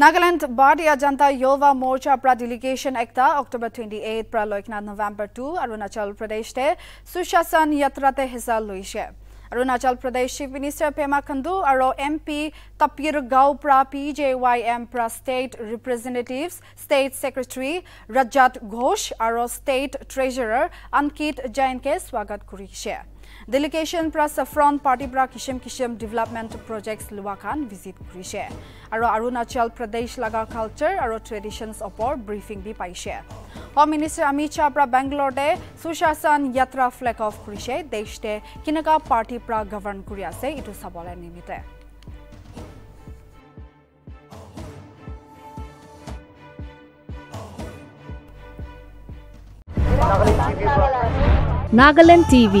नागालैंड भारतीय जनता युवा मोर्चा प्रा डेलीगेशन एकता अक्टूबर 28 प्रा लोकना नवंबर 2 अरुणाचल प्रदेश ते सुशासन यात्रा ते हिस्सा लुइसे। अरुणाचल प्रदेश चीफ मिनिस्टर पेमा कंदू और एमपी तपिर गाउ प्रा पीजेवाईएम प्रा state representatives state secretary Rajat Ghosh और स्टेट ट्रेजरर अंकित जैन के स्वागत करिसे। डेलीगेशन प्रा सफ्रन पार्टी प्रा किसिम किसिम डेवलपमेंट प्रोजेक्ट्स लुवाखान विजिट करिसे और अरुणाचल प्रदेश लगा कल्चर और ट्रेडिशंस अपर ब्रीफिंग भी पाइसे। होम मिनिस्टर अमित शाह प्रा बेंगलोर दे सुशासन यात्रा फ्लैग ऑफ करिसे देश दे किनका पार्टी प्रा गवर्न करियासे इतु सबले निमित्ते। Nagaland TV,